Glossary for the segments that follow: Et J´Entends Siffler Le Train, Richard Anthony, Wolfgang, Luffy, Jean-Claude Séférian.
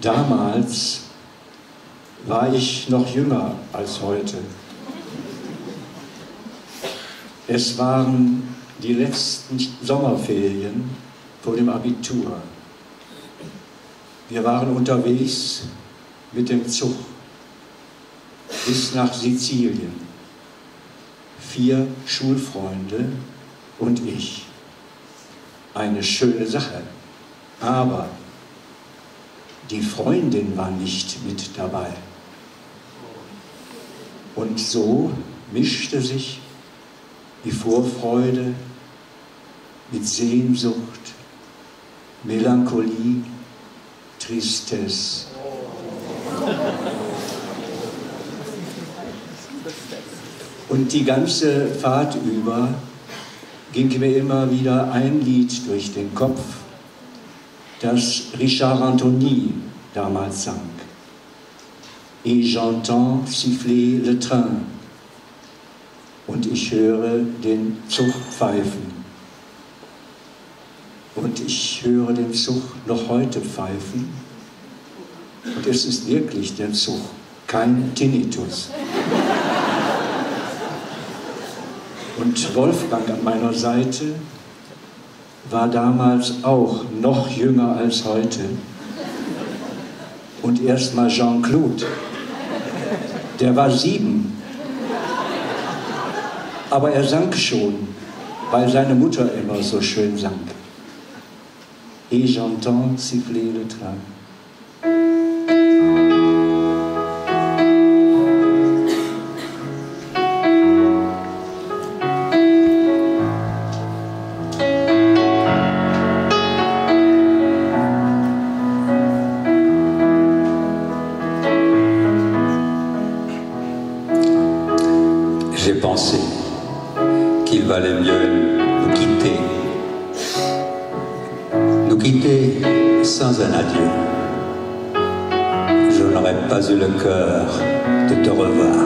Damals war ich noch jünger als heute. Es waren die letzten Sommerferien vor dem Abitur. Wir waren unterwegs mit dem Zug bis nach Sizilien. 4 Schulfreunde und ich. Eine schöne Sache, aber die Freundin war nicht mit dabei. Und so mischte sich die Vorfreude mit Sehnsucht, Melancholie, Tristesse. Und die ganze Fahrt über ging mir immer wieder ein Lied durch den Kopf, das Richard Anthony damals sang. Et j'entends siffler le train. Und ich höre den Zug pfeifen. Und ich höre den Zug noch heute pfeifen. Und es ist wirklich der Zug, kein Tinnitus. Und Wolfgang an meiner Seite war damals auch noch jünger als heute. Und erstmal Jean-Claude, der war 7. Aber er sang schon, weil seine Mutter immer so schön sang. Et j'entends siffler le train. J'ai pensé qu'il valait mieux nous quitter sans un adieu. Je n'aurais pas eu le cœur de te revoir.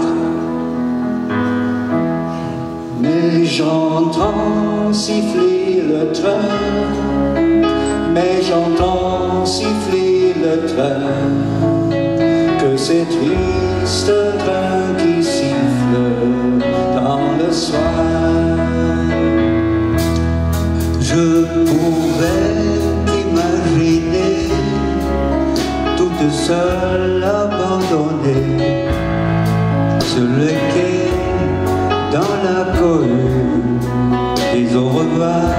Mais j'entends siffler le train, mais j'entends siffler le train, que c'est triste train qui siffle dans le soir. Je pouvais imaginer toute seule abandonnée sur le quai dans la cohue des au revoir.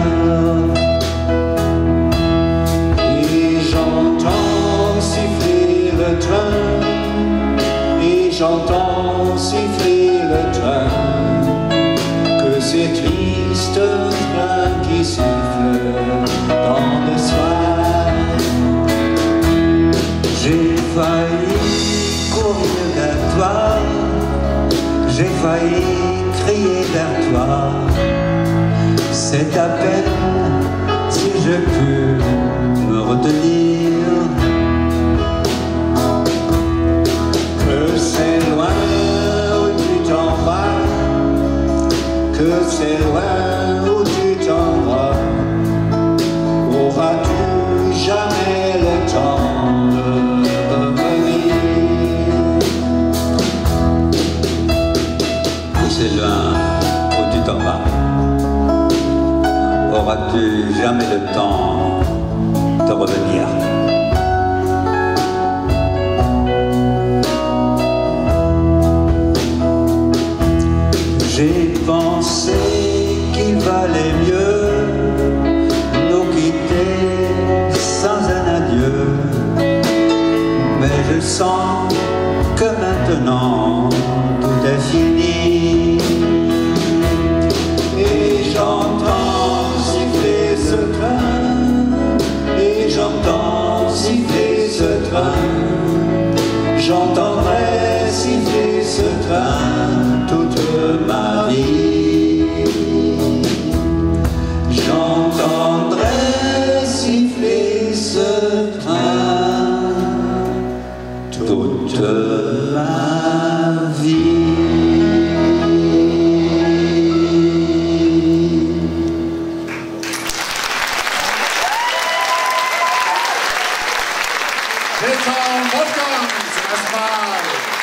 Et j'entends siffler le train, et j'entends siffler le train, que c'est triste train qui siffle dans le soir. J'ai failli courir vers toi, j'ai failli crier vers toi. C'est à peine si je pus me retenir. Que c'est loin où tu t'en vas, que c'est loin où tu t'en vas. N'auras-tu jamais le temps de revenir? C'est loin où tu t'en vas. Auras-tu jamais le temps de revenir? J'ai pensé qu'il valait mieux je sens que maintenant tout est fini. Et j'entends siffler ce train, et j'entends siffler ce train, j'entendrai siffler ce train toute ma vie. J'entendrai siffler ce train toute ma vie. Willkommen, Wolfgang, erstmal.